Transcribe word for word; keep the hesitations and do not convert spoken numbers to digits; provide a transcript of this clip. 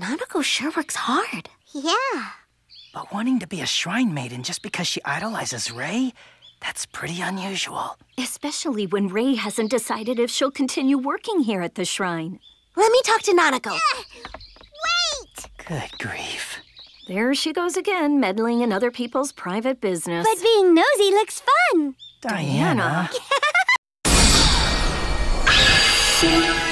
Nanako sure works hard. Yeah. But wanting to be a shrine maiden just because she idolizes Rei, that's pretty unusual. Especially when Rei hasn't decided if she'll continue working here at the shrine. Let me talk to Nanako. Uh, wait! Good grief. There she goes again, meddling in other people's private business. But being nosy looks fun. Diana. Diana.